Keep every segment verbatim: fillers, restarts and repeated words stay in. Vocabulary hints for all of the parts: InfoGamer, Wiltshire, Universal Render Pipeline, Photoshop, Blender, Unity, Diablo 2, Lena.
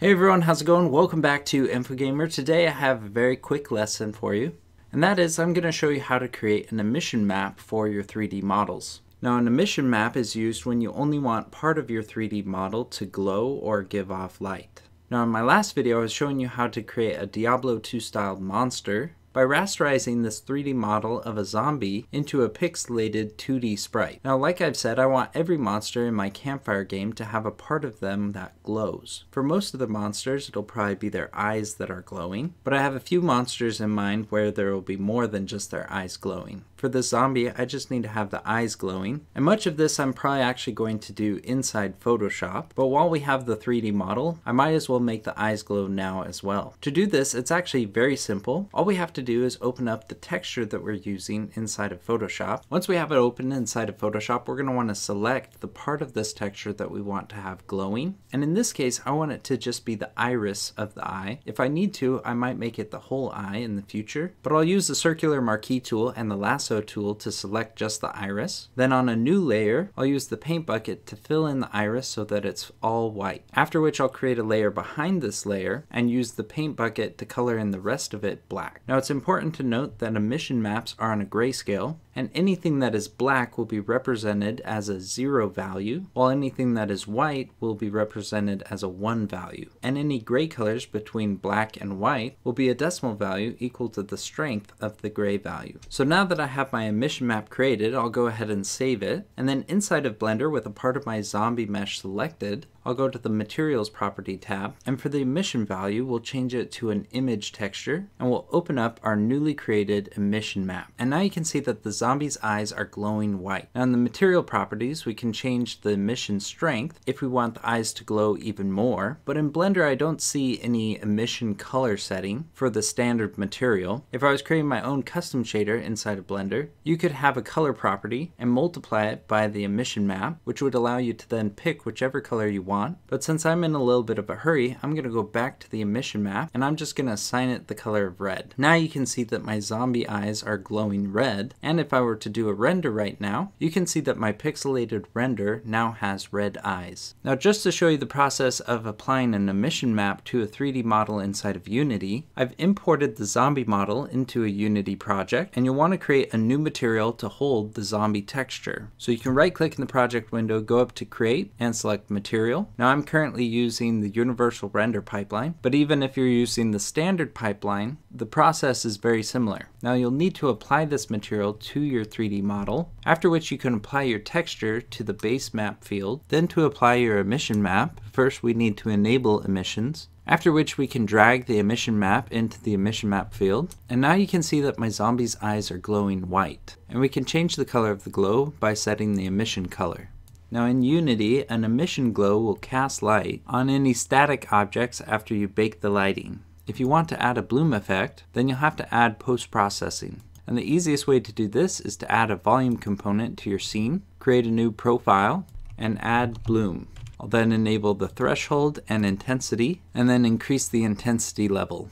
Hey everyone, how's it going? Welcome back to InfoGamer. Today I have a very quick lesson for you, and that is I'm going to show you how to create an emission map for your three D models. Now an emission map is used when you only want part of your three D model to glow or give off light. Now in my last video I was showing you how to create a Diablo two styled monster by rasterizing this three D model of a zombie into a pixelated two D sprite. Now like I've said, I want every monster in my campfire game to have a part of them that glows. For most of the monsters it'll probably be their eyes that are glowing, but I have a few monsters in mind where there will be more than just their eyes glowing. For this zombie I just need to have the eyes glowing, and much of this I'm probably actually going to do inside Photoshop, but while we have the three D model I might as well make the eyes glow now as well. To do this it's actually very simple. All we have to do is open up the texture that we're using inside of Photoshop. Once we have it open inside of Photoshop, we're going to want to select the part of this texture that we want to have glowing, and in this case I want it to just be the iris of the eye. If I need to, I might make it the whole eye in the future, but I'll use the circular marquee tool and the lasso tool to select just the iris. Then on a new layer I'll use the paint bucket to fill in the iris so that it's all white, after which I'll create a layer behind this layer and use the paint bucket to color in the rest of it black. Now it's It's important to note that emission maps are on a grayscale, and anything that is black will be represented as a zero value, while anything that is white will be represented as a one value, and any gray colors between black and white will be a decimal value equal to the strength of the gray value. So now that I have my emission map created, I'll go ahead and save it, and then inside of Blender with a part of my zombie mesh selected, I'll go to the Materials Property tab, and for the emission value we'll change it to an image texture, and we'll open up our newly created emission map. And now you can see that the zombie's eyes are glowing white. Now in the material properties we can change the emission strength if we want the eyes to glow even more, but in Blender I don't see any emission color setting for the standard material. If I was creating my own custom shader inside of Blender, you could have a color property and multiply it by the emission map, which would allow you to then pick whichever color you want. But since I'm in a little bit of a hurry, I'm going to go back to the emission map and I'm just going to assign it the color of red. Now you You can see that my zombie eyes are glowing red, and if I were to do a render right now, you can see that my pixelated render now has red eyes. Now just to show you the process of applying an emission map to a three D model inside of Unity, I've imported the zombie model into a Unity project, and you'll want to create a new material to hold the zombie texture. So you can right click in the project window, go up to create and select material. Now I'm currently using the Universal Render Pipeline, but even if you're using the standard pipeline, the process is very similar. Now you'll need to apply this material to your three D model, after which you can apply your texture to the base map field. Then to apply your emission map, first we need to enable emissions, after which we can drag the emission map into the emission map field. And now you can see that my zombie's eyes are glowing white, and we can change the color of the glow by setting the emission color. Now in Unity, an emission glow will cast light on any static objects after you bake the lighting. If you want to add a bloom effect, then you'll have to add post-processing. And the easiest way to do this is to add a volume component to your scene, create a new profile, and add bloom. I'll then enable the threshold and intensity, and then increase the intensity level.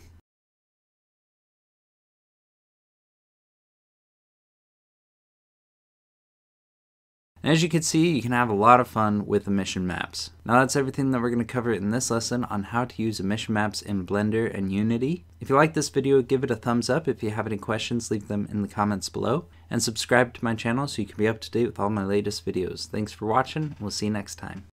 And as you can see, you can have a lot of fun with emission maps. Now that's everything that we're going to cover in this lesson on how to use emission maps in Blender and Unity. If you like this video, give it a thumbs up. If you have any questions, leave them in the comments below. And subscribe to my channel so you can be up to date with all my latest videos. Thanks for watching, and we'll see you next time.